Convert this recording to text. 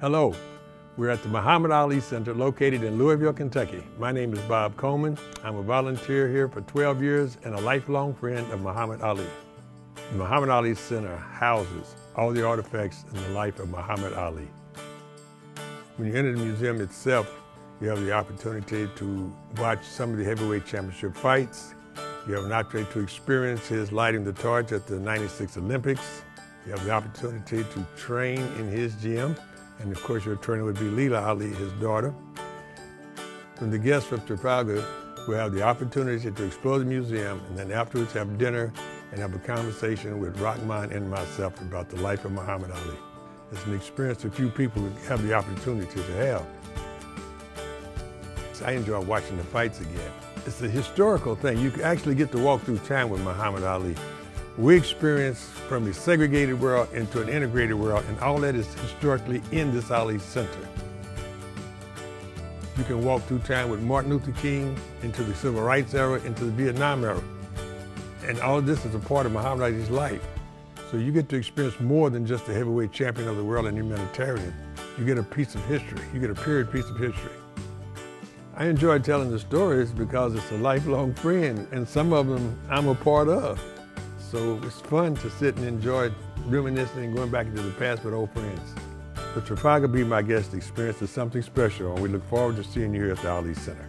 Hello, we're at the Muhammad Ali Center located in Louisville, Kentucky. My name is Bob Coleman. I'm a volunteer here for 12 years and a lifelong friend of Muhammad Ali. The Muhammad Ali Center houses all the artifacts in the life of Muhammad Ali. When you enter the museum itself, you have the opportunity to watch some of the heavyweight championship fights. You have an opportunity to experience his lighting the torch at the '96 Olympics. You have the opportunity to train in his gym. And of course, your trainer would be Lila Ali, his daughter. From the guests from Trafalgar, we have the opportunity to explore the museum and then afterwards have dinner and have a conversation with Rahaman and myself about the life of Muhammad Ali. It's an experience that few people have the opportunity to have. So I enjoy watching the fights again. It's a historical thing. You actually get to walk through time with Muhammad Ali. We experience from a segregated world into an integrated world, and all that is historically in this Ali Center. You can walk through time with Martin Luther King, into the Civil Rights era, into the Vietnam era. And all this is a part of Muhammad Ali's life. So you get to experience more than just the heavyweight champion of the world and humanitarian. You get a piece of history. You get a period piece of history. I enjoy telling the stories because it's a lifelong friend, and some of them I'm a part of. So it's fun to sit and enjoy reminiscing and going back into the past with old friends. The Trafalgar Be My Guest experience is something special, and we look forward to seeing you here at the Ali Center.